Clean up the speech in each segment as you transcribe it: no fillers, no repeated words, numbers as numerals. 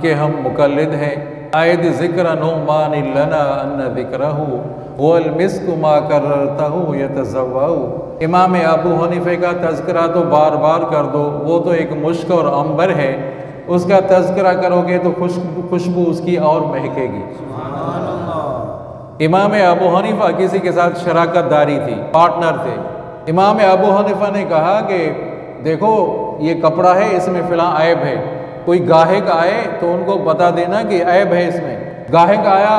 के हम मुकल्लिद हैं। आयद ज़िक्र नो मान लना अन्न ज़िक्रहु वल मिस्कु मा कररतहु यतज़व्वउ। इमाम अबू हनीफा का तज़किरा तो बार बार कर दो, वो तो एक मुश्क और अंबर है, उसका तज़किरा करोगे तो खुशबू उसकी और महकेगी। इमाम अबू हनीफा किसी के साथ शराकत दारी थी, पार्टनर थे। इमाम अबू हनीफा ने कहा कि देखो ये कपड़ा है, इसमें फ़िलहाल ऐब है, कोई गाहक आए तो उनको बता देना कि ऐब है इसमें। गाहक आया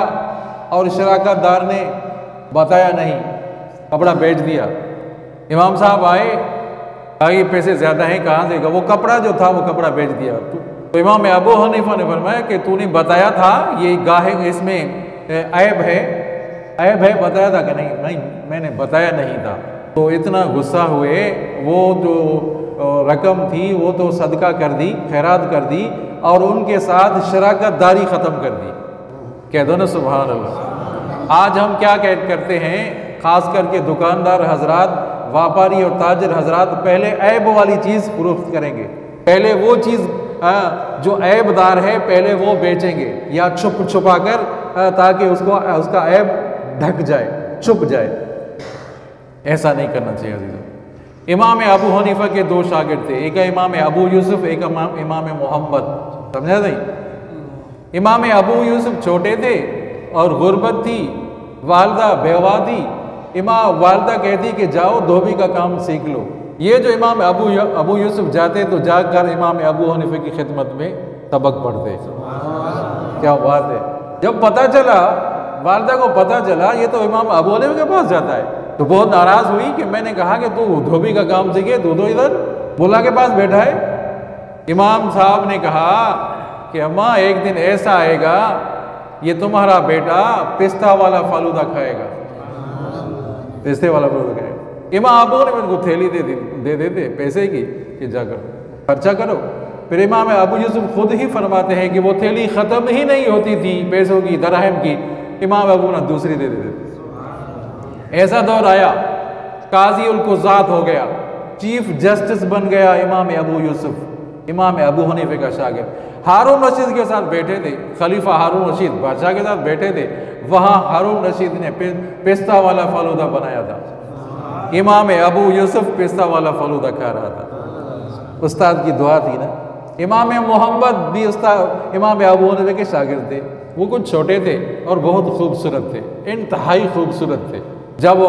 और शराकतदार ने बताया नहीं, कपड़ा बेच दिया। इमाम साहब आए, कहा ये पैसे ज़्यादा हैं, कहाँ देगा? वो कपड़ा जो था वो कपड़ा बेच दिया। तो इमाम अबू हनीफा ने फरमाया कि तूने बताया था ये गाहक इसमें ऐब है, बताया था कि नहीं? नहीं, मैंने बताया नहीं था। तो इतना गुस्सा हुए, वो जो रकम थी वो तो सदका कर दी, खैरात कर दी, और उनके साथ शराकत दारी ख़त्म कर दी। कह दो ना सुभान अल्लाह। आज हम क्या करते हैं, ख़ास करके दुकानदार हजरात, व्यापारी और ताजर हजरात, पहले ऐब वाली चीज़ फरोख्त करेंगे, पहले वो चीज़ जो ऐबदार है पहले वो बेचेंगे, या छुपा कर, ताकि उसका ऐब ढक जाए, छुप जाए। ऐसा नहीं करना चाहिए अजीज़ों। इमाम अबू हनीफा के दो शागिर्द थे, एक इमाम अबू यूसुफ, एक इमाम मोहम्मद। समझा नहीं? इमाम अबू यूसुफ छोटे थे और गुर्बत थी, वालदा बेवा थी। इमाम वालदा कहती कि जाओ धोबी का काम सीख लो। ये जो इमाम अबू यूसुफ जाते तो जाकर इमाम अबू हनीफा की खिदमत में सबक पढ़ते। क्या बात है! जब पता चला, वालदा को पता चला ये तो इमाम अबू हनीफा के पास जाता है, तो बहुत नाराज़ हुई कि मैंने कहा कि तू धोबी का काम सीखे, तू तो इधर बोला के पास बैठा है। इमाम साहब ने कहा कि अम्मा, एक दिन ऐसा आएगा ये तुम्हारा बेटा पिस्ता वाला फालूदा खाएगा, पिस्ते वाला फालूदा खाएगा। इमाम अबू ने उनको थैली दे पैसे की कि जाकर खर्चा करो। फिर इमाम अबू यूसुफ खुद ही फरमाते हैं कि वो थैली ख़त्म ही नहीं होती थी पैसों की, दरहम की। इमाम अबू ने दूसरी दे देते थे। ऐसा दौर आया, काजी उल कुज़ात हो गया, चीफ जस्टिस बन गया इमाम अबू यूसुफ, इमाम अबू हनीफा का शागिर्द। हारून रशीद के साथ बैठे थे, खलीफा हारून रशीद बादशाह के साथ बैठे थे, वहाँ हारून रशीद ने पिस्ता वाला फालूदा बनाया था। इमाम अबू यूसुफ पिस्ता वाला फालूदा खा रहा था, उस्ताद की दुआ थी ना। इमाम मोहम्मद भी उस्ताद इमाम अबू हनीफा के शागिर्द थे, वो कुछ छोटे थे और बहुत खूबसूरत थे, इंतहाई खूबसूरत थे। जब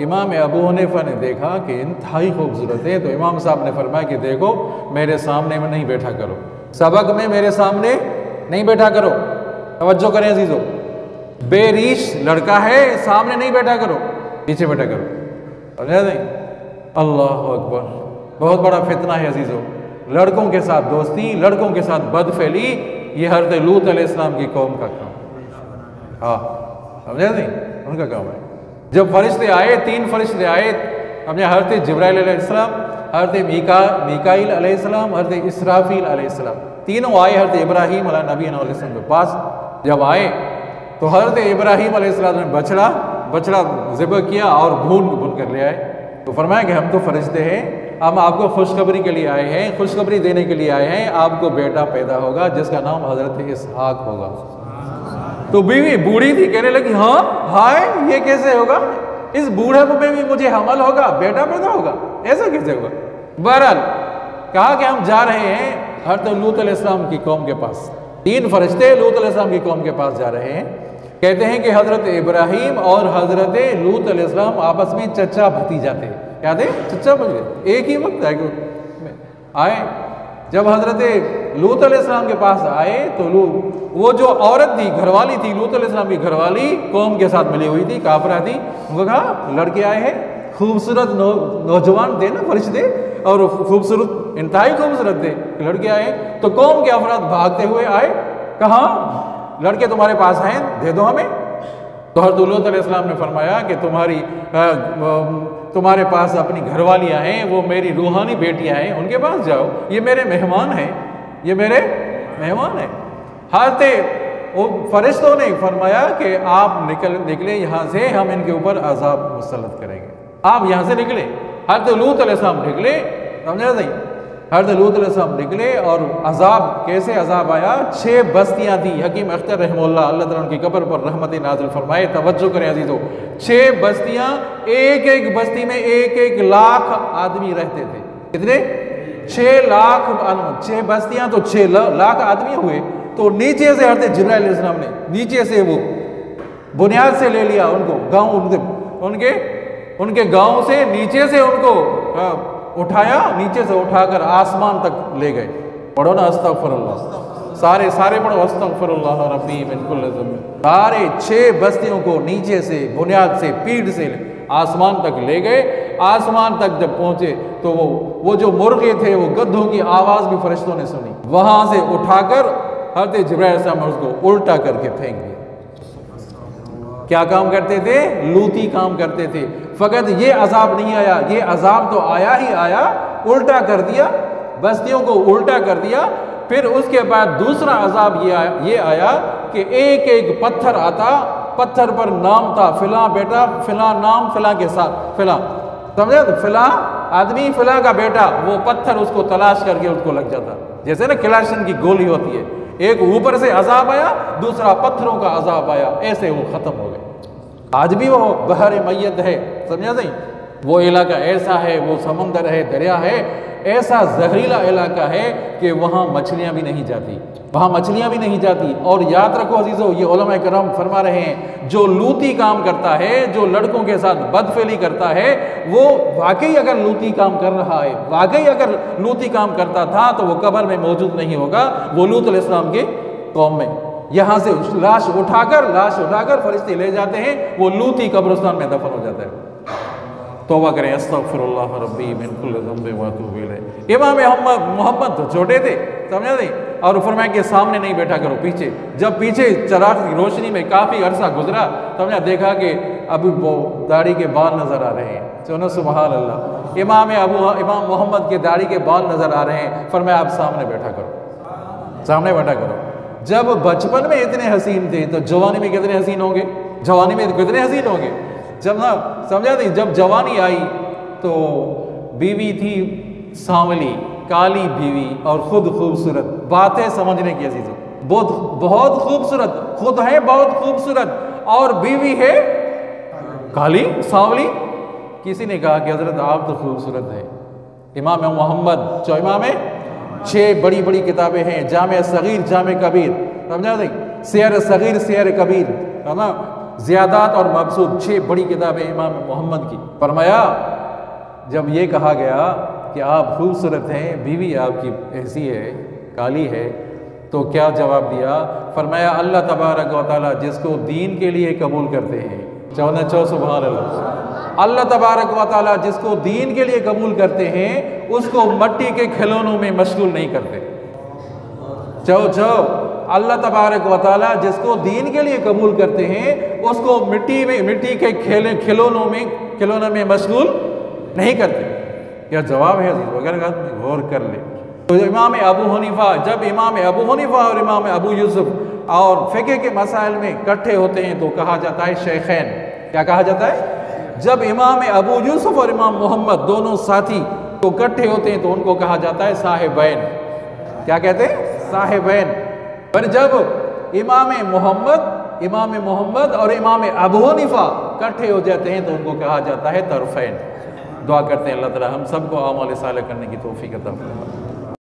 इमाम अबू हनीफा ने देखा कि इंतहाई खूबसूरत है, तो इमाम साहब ने फरमाया कि देखो मेरे सामने में नहीं बैठा करो, सबक में मेरे सामने नहीं बैठा करो। तवज्जो करें अजीजों, बेरीश लड़का है, सामने नहीं बैठा करो, पीछे बैठा करो। समझा नहीं? अल्लाहू अकबर, बहुत बड़ा फितना है अजीजों। लड़कों के साथ दोस्ती, लड़कों के साथ बदफेली, ये हज़रत लूत अलैहिस्सलाम की कौम का काम। हाँ, समझा नहीं? उनका काम है। जब फरिश्ते आए, तीन फरिश्ते आए अपने, हज़रत जिब्राइल अलैहिस्सलाम, हज़रत मीकाइल अलैहिस्सलाम, हज़रत इसराफिल अलैहिस्सलाम, तीनों आए हज़रत इब्राहीम नबी अलैहिस्सलाम के पास। जब आए तो हज़रत इब्राहीम अलैहिस्सलाम ने बछड़ा ज़िबह किया और भून कर ले आए। तो फरमाया कि हम तो फरिश्ते हैं, हम आपको खुशखबरी के लिए आए हैं, खुशखबरी देने के लिए आए हैं, आपको बेटा पैदा होगा जिसका नाम हज़रत इसहाक होगा। तो बीवी बूढ़ी थी, कहने लगी हाँ हाय ये कैसे होगा, इस बूढ़े पे भी मुझे हमल होगा, बेटा पैदा होगा, ऐसा कैसे होगा। बहरहाल कहा कि हम जा रहे हैं हज़रत लूत अलैहिस्सलाम की कौम के पास, तीन फरिश्ते लूत अलैहिस्सलाम की कौम के पास जा रहे हैं। कहते हैं कि हज़रत इब्राहीम और हज़रत लूत अलैहिस्सलाम आपस में चचा भतीजा थे, क्या थे? चचा भतीजे, एक ही वक्त आए। जब हज़रत लूत अलैहिस्सलाम के पास आए तो वो जो औरत थी, घरवाली थी, लूत अलैहिस्सलाम की घरवाली कौम के साथ मिली हुई थी, काफरा थी। उनको कहा लड़के आए हैं, खूबसूरत नौजवान थे ना फरिश्ते, और खूबसूरत, इंतहाई खूबसूरत थे, लड़के आए। तो कौम के अफराद भागते हुए आए, कहा लड़के तुम्हारे पास हैं, दे दो हमें। तो हज़रत लूत अलैहिस्सलाम ने फरमाया कि तुम्हारे पास अपनी घरवालियाँ हैं, वो मेरी रूहानी बेटियाँ हैं, उनके पास जाओ, ये मेरे मेहमान हैं, ये मेरे मेहमान हैं। हज़रत वो फरिश्तों ने फरमाया कि आप निकले यहाँ से, हम इनके ऊपर अजाब मुसलत करेंगे, आप यहाँ से निकले। हज़रत लूत अलैहिस्सलाम निकले, समझा नहीं? हज़रत लूत अलैहिस्सलाम निकले और अजाब, कैसे अजाब आया, 6 बस्तियाँ थी। हकीम अख्तर रहमतुल्लाह अल्लाह ताला उनकी कब्र पर रहमत नाज़िल फरमाए। तवज्जो करें अजीज़ों, 6 बस्तियाँ, एक एक बस्ती में 1-1 लाख आदमी रहते थे। कितने? 6 लाख। 6 बस्तियाँ तो 6 लाख आदमी हुए। तो नीचे से हज़रत जिब्राइल अलैहिस्सलाम ने नीचे से वो बुनियाद से ले लिया उनको, गाँव उनके गाँव से नीचे से उनको उठाया, नीचे से उठाकर आसमान तक ले गए। पढ़ो ना अस्तगफिरुल्लाह, सारे पढ़ो अस्तगफिरुल्लाह रब्बी मिन कुल्ल ज़म्ब। सारे 6 बस्तियों को नीचे से, बुनियाद से, पीठ से आसमान तक ले गए। आसमान तक जब पहुंचे तो वो जो मुर्गे थे, वो गधों की आवाज़ भी फरिश्तों ने सुनी। वहाँ से उठाकर हज़रत जिब्राइल अलैहिस्सलाम उसको उल्टा करके फेंक दिया। क्या काम करते थे? लूती काम करते थे। फ़कत ये अजाब नहीं आया, ये अजाब तो आया ही आया, उल्टा कर दिया, बस्तियों को उल्टा कर दिया। फिर उसके बाद दूसरा अजाब ये आया कि 1-1 पत्थर आता, पत्थर पर नाम था, फिला बेटा, फिला नाम, फिला के साथ फिला, समझा, फिला आदमी, फिला का बेटा। वो पत्थर उसको तलाश करके उसको लग जाता, जैसे ना क्लाशन की गोली होती है। एक ऊपर से अजाब आया, दूसरा पत्थरों का अजाब आया, ऐसे वो ख़त्म हो गए। आज भी वो बहर मैयत है, समझा नहीं, वो इलाका ऐसा है, वो समंदर है, दरिया है, ऐसा जहरीला इलाका है कि वहाँ मछलियाँ भी नहीं जाती, वहाँ मछलियाँ भी नहीं जाती। और याद रखो अजीज़ों, ये उलमा करम फरमा रहे हैं, जो लूती काम करता है, जो लड़कों के साथ बदफेली करता है, वो वाकई अगर लूती काम कर रहा है, वाकई अगर लूती काम करता था तो वो कब्र में मौजूद नहीं होगा। वो लूत अलैहिस्सलाम के कौम में यहाँ से लाश उठाकर फरिश्ते ले जाते हैं, वो लूती कब्रिस्तान में दफन हो जाता है। तौबा करें अस्तगफिरुल्लाह रब्बी मिन कुल्ल ज़म्बि व अतूबु इलैह। इमाम मोहम्मद छोटे थे, समझा नहीं, और फरमाया कि सामने नहीं बैठा करो, पीछे। जब पीछे चराग की रोशनी में काफ़ी अरसा गुजरा, समझा, देखा कि अभी वो दाढ़ी के बाल नज़र आ रहे हैं। चलो सुभान अल्लाह, इमाम मोहम्मद के दाढ़ी के बाल नज़र आ रहे हैं। फरमाया आप सामने बैठा करो, सामने बैठा करो। जब बचपन में इतने हसीन थे तो जवानी में कितने हसीन होंगे, जवानी में कितने हसीन होंगे। जब ना, समझा नहीं, जब जवानी आई तो बीवी थी सांवली, काली बीवी, और खुद खूबसूरत। बातें समझने की अजीज़ों, बहुत खूबसूरत, खुद है बहुत खूबसूरत और बीवी है काली सांवली। किसी ने कहा कि हजरत आप तो खूबसूरत हैं। इमाम मोहम्मद चौमा में 6 बड़ी बड़ी किताबें हैं, जामे सगीर, जामे कबीर, समझा नहीं, सैर सगीर, सैर कबीर, है ना, ज़ियादात और मबसूद, 6 बड़ी किताबें इमाम मोहम्मद की। फरमाया जब ये कहा गया कि आप खूबसूरत हैं, बीवी आपकी ऐसी है, काली है, तो क्या जवाब दिया? फरमाया अल्लाह तबारक व तआला जिसको दीन के लिए कबूल करते हैं, चौना सुभान अल्लाह, अल्लाह तबारक व तआला जिसको दीन के लिए कबूल करते हैं उसको मट्टी के खिलौनों में मशगूल नहीं करते। अल्लाह तबारक व तआला जिसको दीन के लिए कबूल करते हैं उसको मिट्टी के खिलौनों में मशगूल नहीं करते। क्या जवाब है अगर गौर कर ले तो। जब इमाम अबू हनीफा और इमाम अबू यूसुफ और फ़िक़्ह के मसाइल में इकट्ठे होते हैं तो कहा जाता है शेखैन। क्या कहा जाता है? जब इमाम अबू यूसुफ और इमाम मोहम्मद दोनों साथी तो इकट्ठे होते हैं तो उनको कहा जाता है साहिबैन। क्या कहते हैं? साहिबैन। पर जब इमाम मोहम्मद और इमाम अबू हनीफा इकट्ठे हो जाते हैं तो उनको कहा जाता है तरफैन। दुआ करते हैं अल्लाह ताला हम सबको आमाल साले करने की तौफीक अता फरमाए।